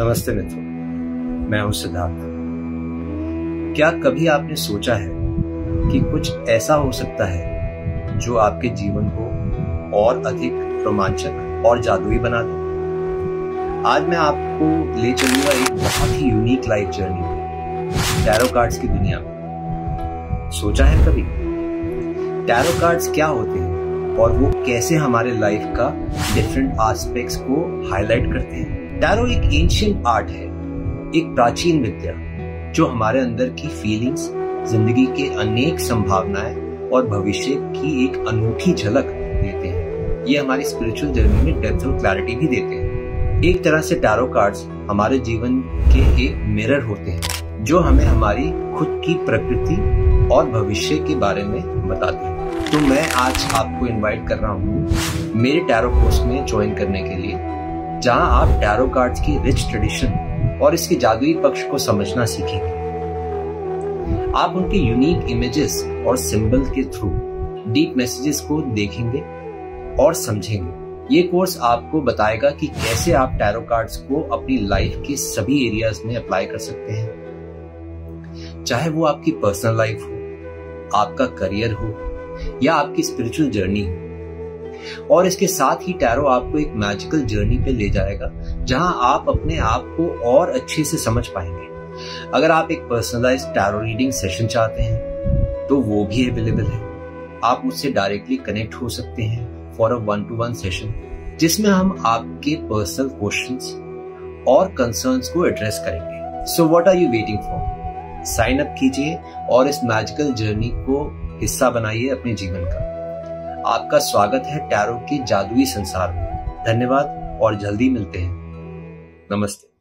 नमस्ते मित्रों, मैं हूं सिद्धार्थ। क्या कभी आपने सोचा है कि कुछ ऐसा हो सकता है जो आपके जीवन को और अधिक रोमांचक और जादुई बना दे? आज मैं आपको ले चलूंगा एक बहुत ही यूनिक लाइफ जर्नी में, टैरो कार्ड्स की दुनिया में। सोचा है कभी टैरो कार्ड्स क्या होते हैं और वो कैसे हमारे लाइफ का डिफरेंट एस्पेक्ट्स को हाईलाइट करते हैं? टैरो एक एंशिएंट आर्ट है, एक प्राचीन विद्या जो हमारे अंदर की फीलिंग्स, जिंदगी के अनेक संभावनाएं और भविष्य की एक अनूठी झलक देते हैं। ये हमारी स्पिरिचुअल जर्नी में डेप्थ और क्लैरिटी भी देते हैं। एक तरह से टैरो कार्ड्स हमारे जीवन के एक मिरर होते हैं जो हमें हमारी खुद की प्रकृति और भविष्य के बारे में बताते हैं। तो मैं आज आपको इन्वाइट कर रहा हूँ मेरे टैरो कोर्स में ज्वाइन करने के लिए, जहां आप टैरो कार्ड्स की रिच ट्रेडिशन और इसके जादुई पक्ष को समझना सीखेंगे। आप उनके यूनिक इमेजेस और सिंबल के थ्रू डीप मैसेजेस को देखेंगे और समझेंगे। ये कोर्स आपको बताएगा कि कैसे आप टैरो कार्ड्स को अपनी लाइफ के सभी एरियाज में अप्लाई कर सकते हैं, चाहे वो आपकी पर्सनल लाइफ हो, आपका करियर हो या आपकी स्पिरिचुअल जर्नी हो। और इसके साथ ही टैरो आपको एक मैजिकल जर्नी पे ले जाएगा जहां आप अपने आप को और अच्छे से समझ पाएंगे। अगर आप एक पर्सनलाइज्ड टैरो रीडिंग सेशन चाहते हैं तो वो भी अवेलेबल है। आप मुझसे डायरेक्टली कनेक्ट हो सकते हैं फॉर अ 1-to-1 सेशन, जिसमें हम आपके पर्सनल क्वेश्चंस और कंसर्न्स को एड्रेस करेंगे। So what are you waiting for? Sign up कीजिए और इस मैजिकल जर्नी को हिस्सा बनाइए अपने जीवन का। आपका स्वागत है टैरो के जादुई संसार में। धन्यवाद और जल्दी मिलते हैं। नमस्ते।